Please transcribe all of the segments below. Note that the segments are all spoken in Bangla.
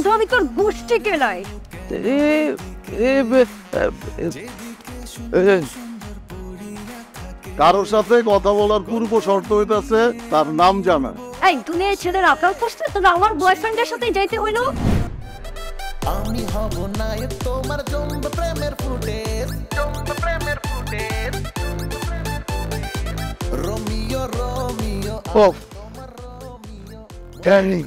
বন্ধু, আমি তোর গোষ্ঠী কেলাই। কারোর সাথে কথা বলার পূর্ব শর্ত হইতাছে তার নাম জানা। এই তুমি এই ছেলের আকাল করছিস, তুমি আমার বয়ফ্রেন্ডের সাথে যাইতে হইলো। আমি হব না তোমার জম্ব প্রেমের ফুটেজ, জম্ব প্রেমের footage. Romeo Romeo of darling,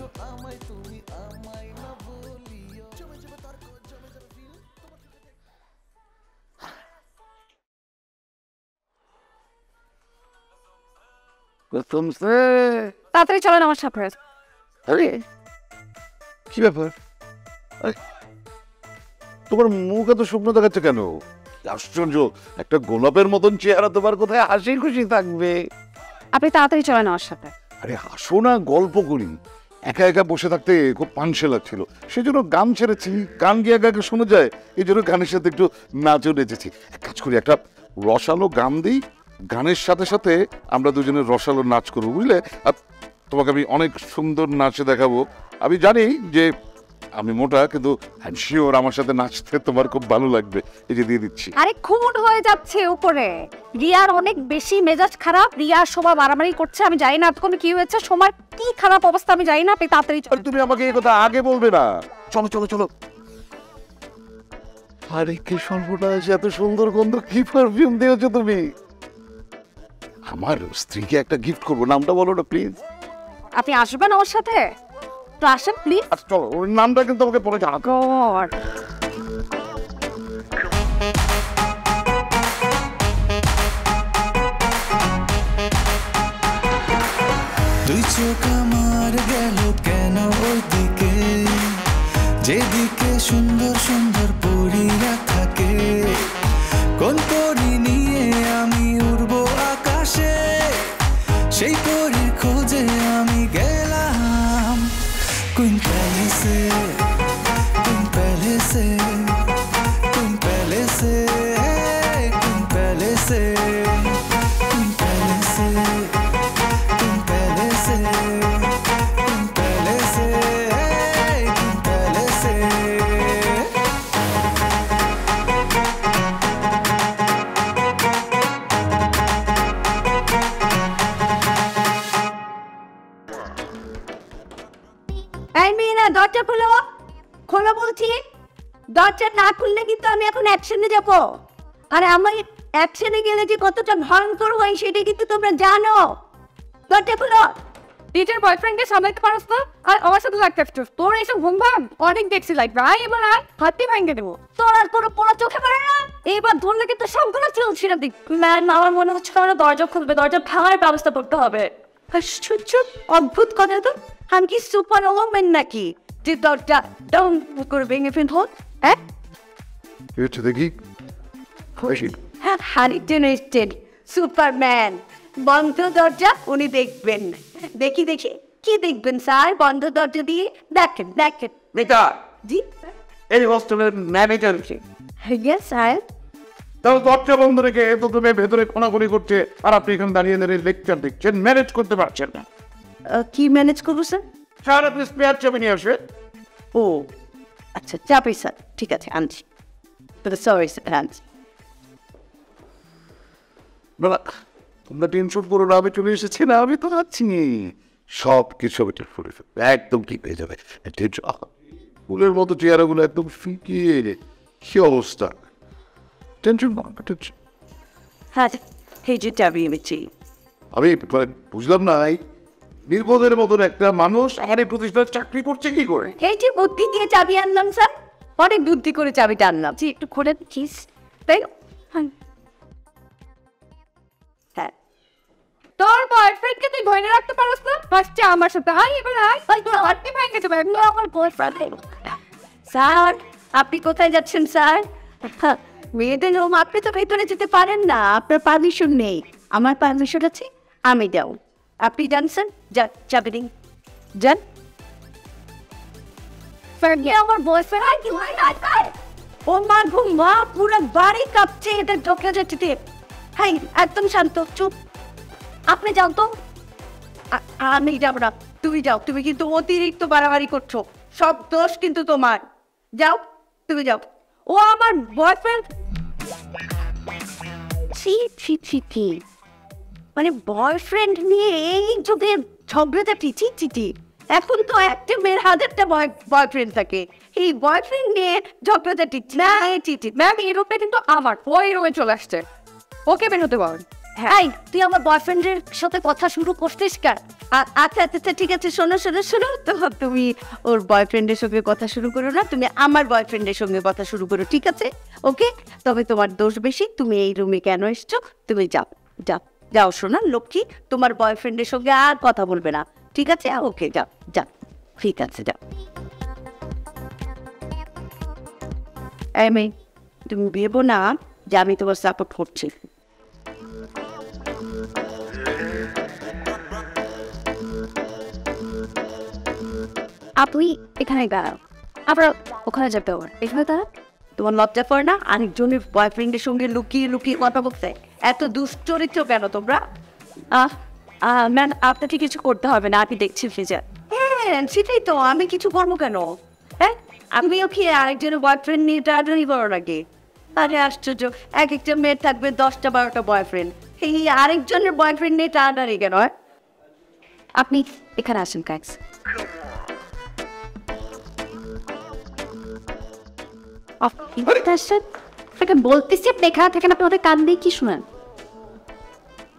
তাড়াতাড়ি চলেন আমার সাথে। আরে কি ব্যাপার, তোমার মুখ এত শুকনো দেখাচ্ছে কেন? আশ্চর্য, একটা গোলাপের মতন চেহারা, তোমার কোথায় হাসি খুশি থাকবে? আপনি তাড়াতাড়ি চলেন আমার সাথে। আরে হাসো না, গল্প করি। একা একা বসে থাকতে খুব পানসে লাগছিল, সেজন্য গান ছেড়েছি। গান গিয়ে একা একা শোনা যায়, এই জন্য গানের সাথে একটু নাচও নেচেছি। এক কাজ করি, একটা রসালো গান দিই, গানের সাথে সাথে আমরা দুজনে রসালো নাচ করবো, বুঝলে? আর তোমাকে আমি অনেক সুন্দর নাচে দেখাবো। আমি জানি যে আমি মোটা, কিন্তু শিওর আমার সাথে নাচতে তোমার খুব ভালো লাগবে। এই যে দিয়ে দিচ্ছি। আরে খুন হয়ে যাচ্ছে উপরে। রিয়ার অনেক বেশি মেজাজ খারাপ, রিয়ার সবাই মারামারি করছে। আমি জানি না আজকে কি হয়েছে, সবার কি খারাপ অবস্থা আমি জানি না। তাড়াতাড়ি চল। তুমি আমাকে এই কথা আগে বলবে না? চলো চলো চলো। আরে কি সর্বনাশ, এত সুন্দর গন্ধ, কি পারফিউম দিয়েছো তুমি? আমার স্ত্রীকে একটা গিফট করবো, নামটা বলো না প্লিজ। আপনি আসবেন আমার সাথে? তো আসেন প্লিজ। চলো, ওর নামটা কিন্তু আমাকে পরে জানাতে হবে। তুই চোখ আমার গেল কেন ওইদিকে, যেদিকে সুন্দর সুন্দর পরীরা থাকে? কোন পরী নিয়ে আমি উড়বো আকাশে, সেই পরীর খোঁজে আমি গেলাম। দরজা না খুললে কিন্তু আমি এখন অ্যাকশনে যাব। আর আমার অ্যাকশনে গেলে যে কতটা ভয়ঙ্কর হয় সেটা কিন্তু তোমরা জানো। দরজা খুলো। নিজের বয়ফ্রেন্ডকে সামলাতে পারস না, আর আমার সাথে লাগতে চাস? তোর এইসব ঘুমভাম অনেক দেখছি লাইফ। ভাই এবার আর হাতি ভাঙে দেবো তোর। আর কোনো পোড়া চোখে পড়ে না, এইবার ধরলে কিন্তু সবগুলো চলছি না। দেখ ম্যাম, আমার মনে হচ্ছে তোমরা দরজা খুলবে, দরজা ভাঙার ব্যবস্থা করতে হবে। আশ্চর্য, অদ্ভুত কথা। তো আমি কি সুপার ওম্যান নাকি যে দরজা ডাউন করে ভেঙে ফেলবো? সুপারম্যান বন্ধ দরজা উনি দেখবেন। দেখি দেখি কি দেখবেন স্যার? বন্ধ দরজা দিয়ে দেখেন দেখেন। দরজা বন্ধ রেখে তো তুমি ভেতরে খোনাখুনি করছে, আর আপনি এখানে দাঁড়িয়ে দাঁড়িয়ে লেকচার দেখছেন, ম্যানেজ করতে পারছেন না। কি ম্যানেজ করবো স্যার? স্যার আপনি স্পেয়ার চাবি নিয়ে আসবেন। ও আচ্ছা, চাপি স্যার। ঠিক আছে আনছি। তোমরা টেনশন করো না, আমি চলে এসেছি না, আমি তো যাচ্ছি। সব কিছু একদম ঠিক হয়ে যাবে। ফুলের মতো চেহারাগুলো একদম ফিকিয়ে, কি অবস্থা! টেনশন হ্যাঁ, এই যে চাবি এনেছি। আমি বুঝলাম না, নির্বোধের মতন একটা মানুষ আমার এই প্রতিষ্ঠানে চাকরি করছে কি করে? এই যে বুদ্ধি দিয়ে চাবি আনলাম স্যার, অনেক বুদ্ধি করে চাবিটা আনলাম। একটু খোলে কিস, তাই হ্যাঁ। তোর বয়ফ্রেন্ডকে তুই ভয় না রাখতে পারস না, ফার্স্টে আমার সাথে আয়। এবার আয়, তুই আটকে ভেঙে যাবে আমার বয়ফ্রেন্ড। স্যার আপনি কোথায় যাচ্ছেন স্যার? মেয়েদের হোম, আপনি তো ভেতরে যেতে পারেন না, আপনার পারমিশন নেই। আমার পারমিশন আছে, আমি যাও। আপনি যান স্যার, যান চাবি দিন, যান। আমার বয়ফ্রেন্ড ও মা গো মা, পুরো বাড়ি কাঁপছে। এটা ঢোকা যাচ্ছে। হ্যাঁ একদম শান্ত, চুপ। আপনি যাও তো, আমি যাবো না। তুমি যাও, তুমি কিন্তু অতিরিক্ত বাড়াবাড়ি করছো। সব দোষ কিন্তু তোমার। যাও, তুমি যাও। ও আমার বয়ফ্রেন্ড, মানে বয়ফ্রেন্ড নিয়ে এই যুগের ঝগড়াটা চিঠি চিঠি। এখন তো একটা মেয়ের হাজারটা বয়ফ্রেন্ড থাকে, এই বয়ফ্রেন্ড নিয়ে ঝগড়াটা চিঠি না চিঠি। ম্যাম, এই রোগটা কিন্তু আমার ওই রোগে চলে আসছে। ওকে, বের হতে পারেন। হ্যাঁ, তুই আমার বয়ফ্রেন্ডের সাথে কথা শুরু করছিস কেন? আচ্ছা আচ্ছা ঠিক আছে, শোনো শোনো শোনো, তো তুমি ওর বয়ফ্রেন্ডের সঙ্গে কথা শুরু করো না, তুমি আমার বয়ফ্রেন্ডের সঙ্গে কথা শুরু করো, ঠিক আছে? ওকে, তবে তোমার দোষ বেশি, তুমি এই রুমে কেন এসছো? তুমি যাও যাও যাও শোনা লক্ষ্মী, তোমার বয়ফ্রেন্ডের সঙ্গে আর কথা বলবে না, ঠিক আছে? ওকে, যাও যাও, ঠিক আছে যাও। আমি তুমি ভেবো না যে আমি তোমার সাপোর্ট করছি। আপনি এখানে দাঁড়াও, আবার ওখানে যাবে, আবার এখানে দাঁড়াও। তোমার লজ্জা পড়ে না আরেকজনের বয়ফ্রেন্ডের সঙ্গে লুকিয়ে লুকিয়ে কথা বলতে? এত দুশ্চরিত্র কেন তোমরা? ম্যাম, আপনাকে কিছু করতে হবে না, আপনি দেখছি ফ্রিজে। হ্যাঁ, সেটাই তো, আমি কিছু করবো কেন? হ্যাঁ, আমিও কি আরেকজনের বয়ফ্রেন্ড নিয়ে টাটারি করো নাকি? আরে আশ্চর্য, এক একটা মেয়ের থাকবে 10টা 12টা বয়ফ্রেন্ড, এই আরেকজনের বয়ফ্রেন্ড নিয়ে টাটারি কেন? আপনি এখানে আসেন। কাজ বলতেছি, আপনি এখানে থাকেন, আপনি ওদের কান দিয়ে কি শোনেন?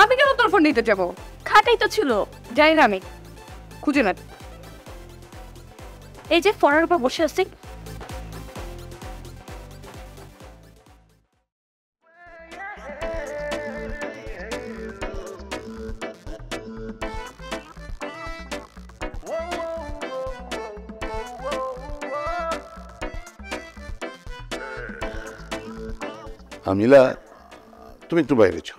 আমি কেন তোর ফোন নিতে যাবো? খাটাই তো ছিল, যাই না আমি খুঁজে না। এই যে ফোনের উপর বসে আছি। আমিলা, তুমি একটু বাইরে যাও।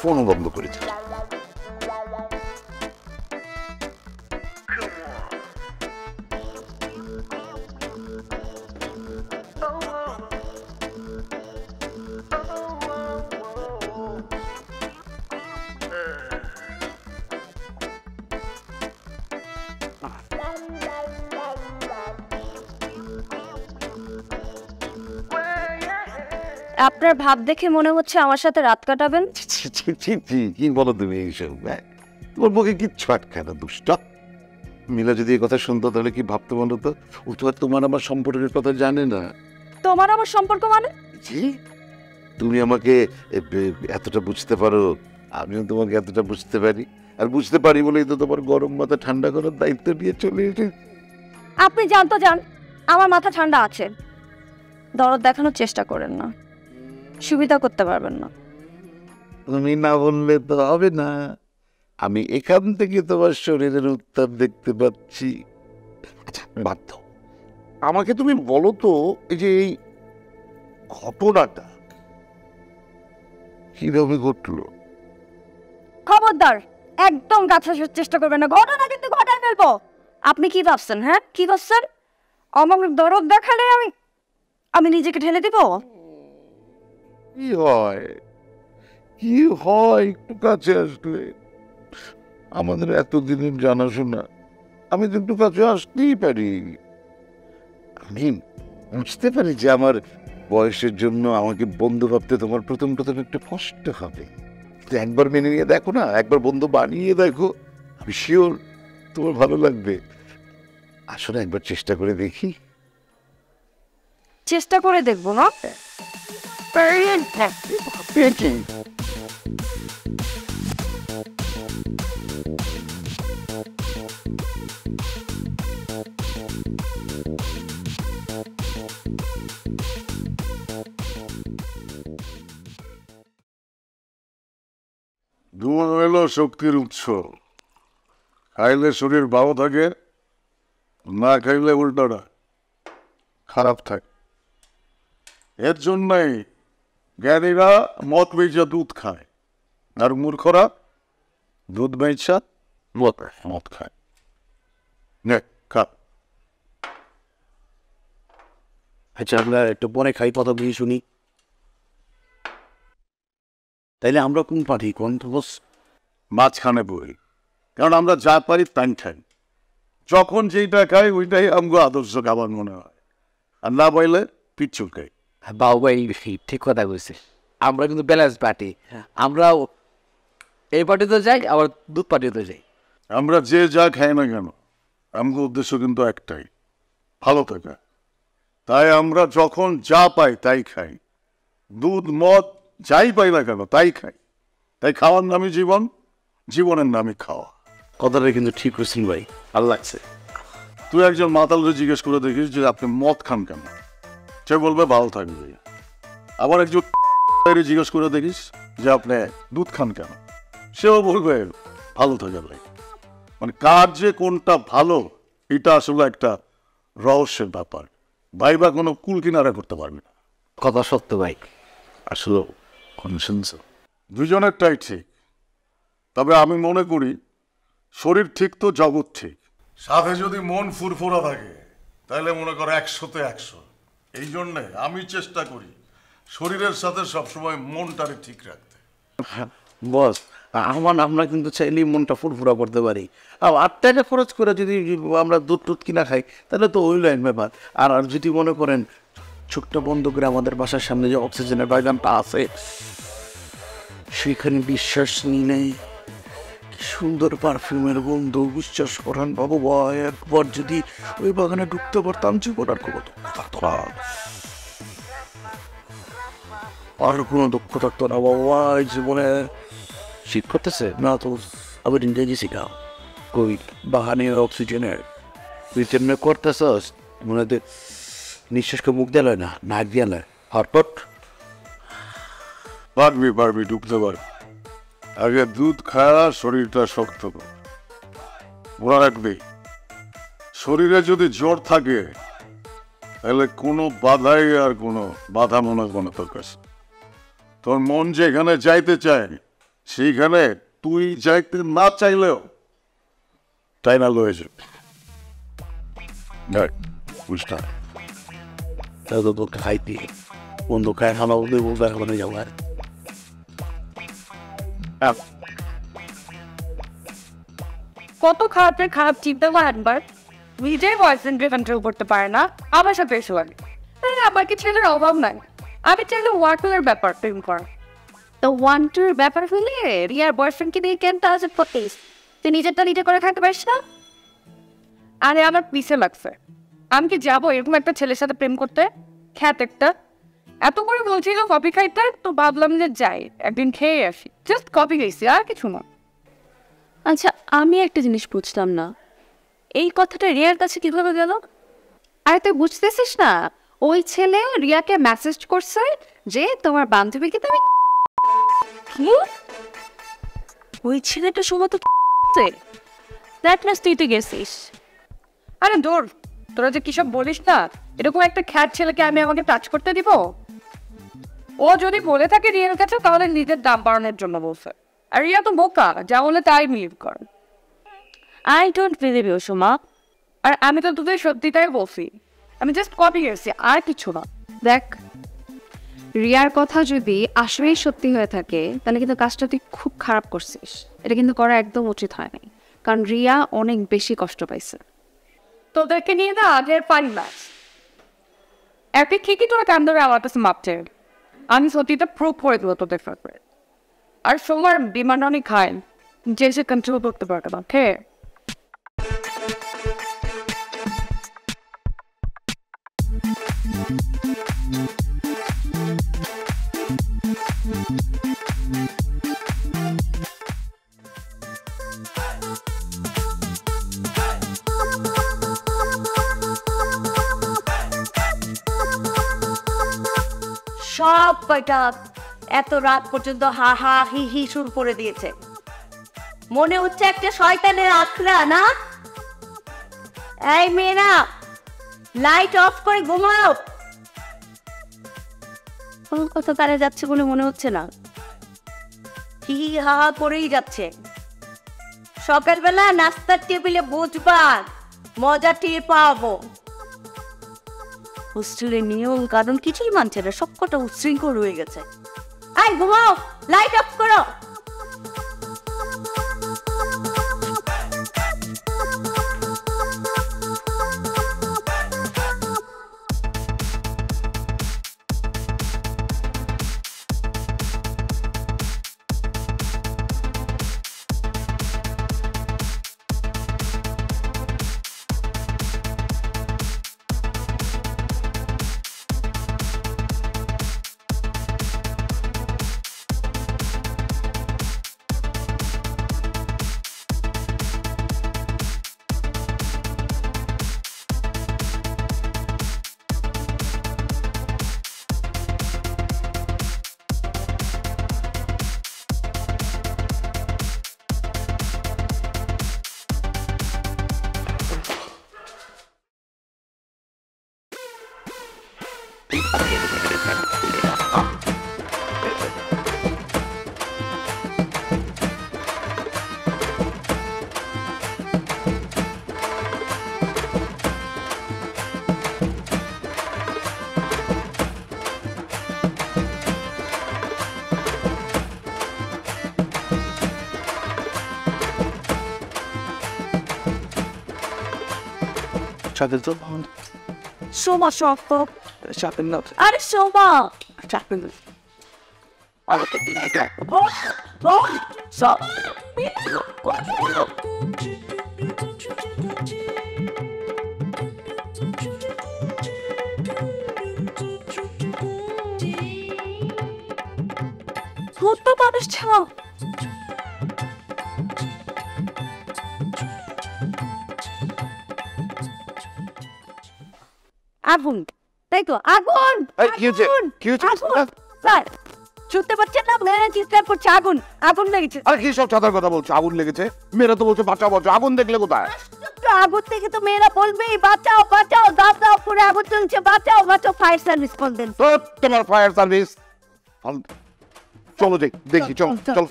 ফোনও বন্ধ করে দিল। আপনার ভাব দেখে মনে হচ্ছে আমার সাথে রাত কাটাবেন। কি বলো তুমি এইসব? তোমার বউকে কিচ্ছু আটকায় না, দুষ্ট। মিলা যদি এই কথা শুনতো তাহলে কি ভাবতো বলো তো? ও তো আর তোমার আমার সম্পর্কের কথা জানে না। তোমার আমার সম্পর্ক মানে? জি, তুমি আমাকে এতটা বুঝতে পারো, আমিও তোমাকে এতটা বুঝতে পারি। আর বুঝতে পারি বলেই তো তোমার গরম মাথা ঠান্ডা করার দায়িত্ব নিয়ে চলে এসেছি। আপনি জানতো যান, আমার মাথা ঠান্ডা আছে। দরদ দেখানোর চেষ্টা করেন না, সুবিধা করতে পারবেন না। তুমি না বললে তো হবে না। আমি এখান থেকে তোমার শরীরের উত্তাপ দেখতে পাচ্ছি। আচ্ছা বাদ দাও, আমাকে তুমি বলো তো, এই যে এই ঘটনাটা কিভাবে ঘটলো? খবরদার, একদম গাছে ওঠার চেষ্টা করবেন না, ঘটনা কিন্তু ঘটায় ফেলবো। আপনি কি ভাবছেন? হ্যাঁ, কি ভাবছেন? আমার দরদ দেখালে আমি আমি নিজেকে ঠেলে দিব? কি হয়, কি হয় একটু কাছে আসলে? আমাদের এতদিনের জানাশোনা, আমি তো একটু কাছে আসতেই পারি। আমি বুঝতে পারি যে আমার বয়সের জন্য আমাকে বন্ধু ভাবতে তোমার প্রথম প্রথম একটু কষ্ট হবে। একবার মেনে নিয়ে দেখো না, একবার বন্ধু বানিয়ে দেখো, আমি শিওর তোমার ভালো লাগবে। আসলে একবার চেষ্টা করে দেখি। চেষ্টা করে দেখবো না? ঘুমানো হলো শক্তির উৎস। খাইলে শরীর ভালো থাকে, না খাইলে উল্টোটা খারাপ থাকে। এর জন্যই জ্ঞানীরা মদ বেচা দুধ খায়, আর মূর্খরা দুধ বেচা মদ খায়। আচ্ছা, আমরা একটু পরে খাই, কথা বুঝি শুনি। তাইলে আমরা কোন পাঠি? কোন বস মাঝখানে বই, কারণ আমরা যা পারি তাই খাই। যখন যেইটা খাই ওইটাই আমগো আদর্শ খাবার মনে হয়, আর না পাইলে পিচ্ছু খাই। বাবা, এই ঠিক কথা কইছে। আমরা কিন্তু ব্যালেন্স পার্টি, আমরা এই পার্টিতে যাই আবার দুধ পার্টিতে যাই। আমরা যে যা খাই না কেন আমগো উদ্দেশ্য কিন্তু একটাই, ভালো থাকা। তাই আমরা যখন যা পাই তাই খাই, দুধ মদ যাই পাই না কেন তাই খাই। তাই খাওয়ার নামই জীবন, জীবনের নামই খাওয়া। কথাটা কিন্তু ঠিক হয়েছেন ভাই, ভালো লাগছে। তুই একজন মাতালকে জিজ্ঞেস করে দেখিস যে আপনি মদ খান কেন, সে বলবে ভালো থাকবে। আবার একজন জিজ্ঞেস করে দেখিস যে আপনি দুধ খান কেন, সেও বলবে ভালো থাকবে ভাই। মানে কার যে কোনটা ভালো এটা আসলে একটা রহস্যের ব্যাপার ভাই, বা কোনো কুল কিনারা করতে পারবি না। কথা সত্য ভাই, আসলে দুজনেরটাই ঠিক। তবে আমি মনে করি শরীর ঠিক তো জগৎ ঠিক, সাথে যদি মন ফুরফুরা থাকে তাহলে মনে কর 100-তে 100। এই জন্যে আমি চেষ্টা করি শরীরের সাথে সবসময় মনটারে ঠিক রাখতে। বস, আমরা কিন্তু চাইলেই মনটা ফুরফুরা করতে পারি। আর টাকা খরচ করে যদি আমরা দুধ টুধ কিনা খাই তাহলে তো ওই লাইন ব্যাপার। আর যদি মনে করেন ছোট্ট বন্ধু করে আমাদের বাসার সামনে যে অক্সিজেনের বাগানটা আছে, সেখানে বিশ্বাস নিয়ে সুন্দর পারফিউমের গন্ধ, বিশ্বাস করেন বাবু ভাই, একবার যদি ওই বাগানে ঢুকতে পারতাম জীবন আর কত আর কোনো দুঃখ থাকতো না বাবু ভাই জীবনে। শীত করতেছে না তো আবার ইংরেজি শিখাও, কই বাগানের অক্সিজেনের রিটার্ন করতেছ মনে হয়। নিঃশ্বাসকে মুখ দিয়ে লয় না, নাক দিয়ে লয়। হটপট পারবি, পারবি, ঢুকতে পারবি। আগে দুধ খাওয়া, শরীরটা শক্ত মনে রাখবি। শরীরে যদি জোর থাকে তাহলে কোনো বাধাই আর কোনো বাধা মনে কোনো তোর কাছে। তোর মন যেখানে যাইতে চায় সেইখানে তুই যাইতে না চাইলেও তাই না লয়ে যাবি। বুঝলাম খাইতে বন্ধু খায় খানা বলতে যাবো। কত খারাপের খারাপ চিন্তা একবার নিজেই বয়ফ্রেন্ডকে কন্ট্রোল করতে পারে না, আমার সাথে এসে লাগে। আমার কি ছেলের অভাব নাই, আমি চাইলে ওয়াটুয়ের ব্যাপার প্রেম করা। তো ওয়ান টুর ব্যাপার হলে রিয়ার বয়ফ্রেন্ডকে নিয়ে কেন তাহলে ফটিস? তুই নিজেরটা নিজে করে খাইতে পারিস না? আরে আমার পিছে লাগছে, আমি কি যাবো এরকম একটা ছেলের সাথে প্রেম করতে? খ্যাত একটা। এত করে বলছিল কফি খাইতে, তো ভাবলাম যে যাই একদিন খেয়ে আসি, জাস্ট কফি খাইছি আর কিছু না। আচ্ছা, আমি একটা জিনিস বুঝলাম না, এই কথাটা রিয়ার কাছে কিভাবে গেল? আরে তুই বুঝতেছিস না, ওই ছেলে রিয়াকে মেসেজ করছে যে তোমার বান্ধবীকে তুমি কি ওই ছেলেটা সময় তো তুই তো গেছিস। আরে দৌড়, তোরা যে কিসব বলিস না, এরকম একটা খ্যাত ছেলেকে আমি আমাকে টাচ করতে দিব? ও যদি বলে থাকে রিয়েল কাছে তাহলে নিজের দাম বাড়ানোর জন্য বলছে। আর রিয়া তো বোকা, যা বলে তাই বিলিভ করে। I don't believe you Soma. আর আমি তো তোদের সত্যিটাই বলছি, আমি জাস্ট কপি করছি আর কিছু না। দেখ, রিয়ার কথা যদি আসলেই সত্যি হয়ে থাকে তাহলে কিন্তু কাজটা তুই খুব খারাপ করছিস, এটা কিন্তু করা একদম উচিত হয়নি, কারণ রিয়া অনেক বেশি কষ্ট পাইছে। তোদেরকে নিয়ে না আগের পানি মাছ একটা ঠিকই তোরা কান ধরে আমার কাছে মাপছে, আমি সত্যিটা প্রুভ করে দেবো তোদের। আর সোমার বিমান অনেক খায়, যে সে কন্ট্রোল করতে পারবে না। হ্যাঁ, সব কয়টা এত রাত পর্যন্ত হা হা হি হি শুরু করে দিয়েছে, মনে হচ্ছে একটা শয়তানের আখড়া না? এই মেয়েরা লাইট অফ করে ঘুমাও, কত তারা যাচ্ছে বলে মনে হচ্ছে না, হি হি হা হা করেই যাচ্ছে। সকালবেলা নাস্তার টেবিলে বুঝবার মজা টিয়ে পাবো। হোস্টেলের নিয়ম কারণ কিছুই মানছে না, সবকটা উচ্ছৃঙ্খল হয়ে গেছে। আয় ঘুমাও, লাইট অফ করো। মানুষ ছাও আগুন, তাই তো আগুন ছুটতে পারছে না, চিৎকার করছে আগুন আগুন লেগেছে। আর কি সব ছাতার কথা বলছে, আগুন লেগেছে। মেয়েরা তো বলছে বাঁচাও বাঁচাও, আগুন দেখলে কোথায়? আগুন থেকে তো মেয়েরা বলবেই বাঁচাও বাঁচাও, দাও দাও করে আগুন চলছে, বাঁচাও বাঁচাও, ফায়ার সার্ভিস কল দেন। তোমার ফায়ার সার্ভিস, চলো দেখি, চলো চলো।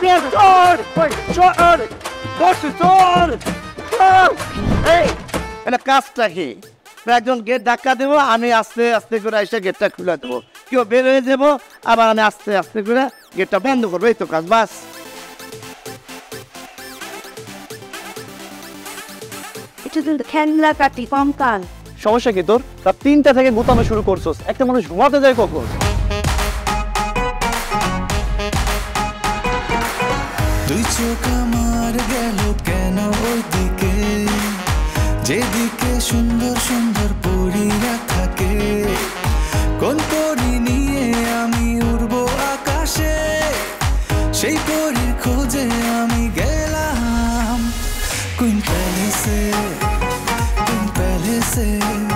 ঠিক আছে, আমি আস্তে আস্তে করে এসে গেটটা খুলে দেবো, কেউ বের হয়ে যাবো, আবার আমি আস্তে আস্তে করে গেটটা বন্ধ করবো, এই তো কাজ। বাস খেলা কাটি কম কাল। সমস্যা কি তোর? তার 3টা থেকে গোতানো শুরু করছোস, একটা মানুষ ঘুমাতে যায় কখন? তুই চোখ আমার গেল কেন ওইদিকে, যেদিকে সুন্দর সুন্দর পরীরা থাকে, কোন পরী নিয়ে সেই পরীর খোঁজে আমি গেলাম কুইন প্যালেসে